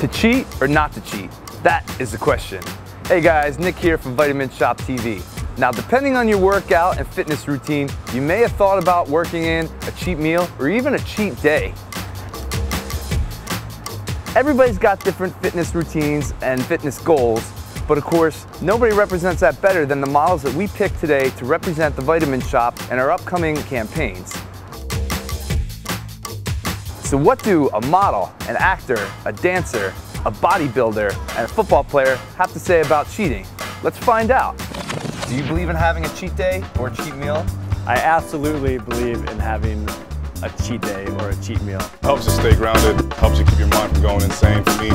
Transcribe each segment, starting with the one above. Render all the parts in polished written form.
To cheat or not to cheat? That is the question. Hey guys, Nick here from Vitamin Shoppe TV. Now, depending on your workout and fitness routine, you may have thought about working in a cheat meal or even a cheat day. Everybody's got different fitness routines and fitness goals, but of course, nobody represents that better than the models that we picked today to represent the Vitamin Shoppe and our upcoming campaigns. So what do a model, an actor, a dancer, a bodybuilder, and a football player have to say about cheating? Let's find out. Do you believe in having a cheat day or a cheat meal? I absolutely believe in having a cheat day or a cheat meal. Helps you stay grounded, helps you keep your mind from going insane. For me,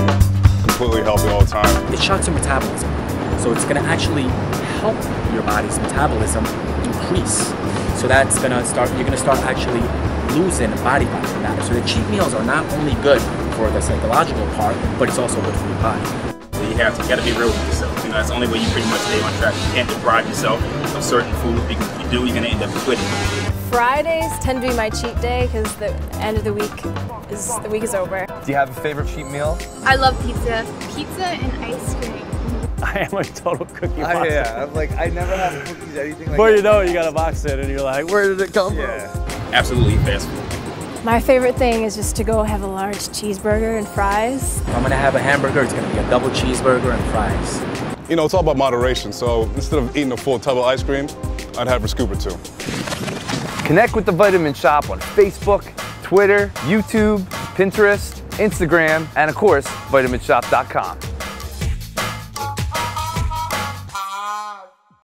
completely healthy all the time. It shuts your metabolism, so it's going to actually help your body's metabolism increase. So that's going to start, you're going to start actually losing body fat from that. So the cheat meals are not only good for the psychological part, but it's also good for your body. So you got to be real with yourself. You know, that's the only way you pretty much stay on track. You can't deprive yourself of certain food, because if you do, you're going to end up quitting. Fridays tend to be my cheat day because the end of the week is over. Do you have a favorite cheat meal? I love pizza. Pizza and ice cream. I am a total cookie monster. Yeah, I'm like, I never have cookies, anything like that. But you know, you got a box it and you're like, where did it come from? Absolutely fast food. My favorite thing is just to go have a large cheeseburger and fries. If I'm gonna have a hamburger, it's gonna be a double cheeseburger and fries. You know, it's all about moderation, so instead of eating a full tub of ice cream, I'd have a scoop or two. Connect with the Vitamin Shoppe on Facebook, Twitter, YouTube, Pinterest, Instagram, and of course, VitaminShoppe.com.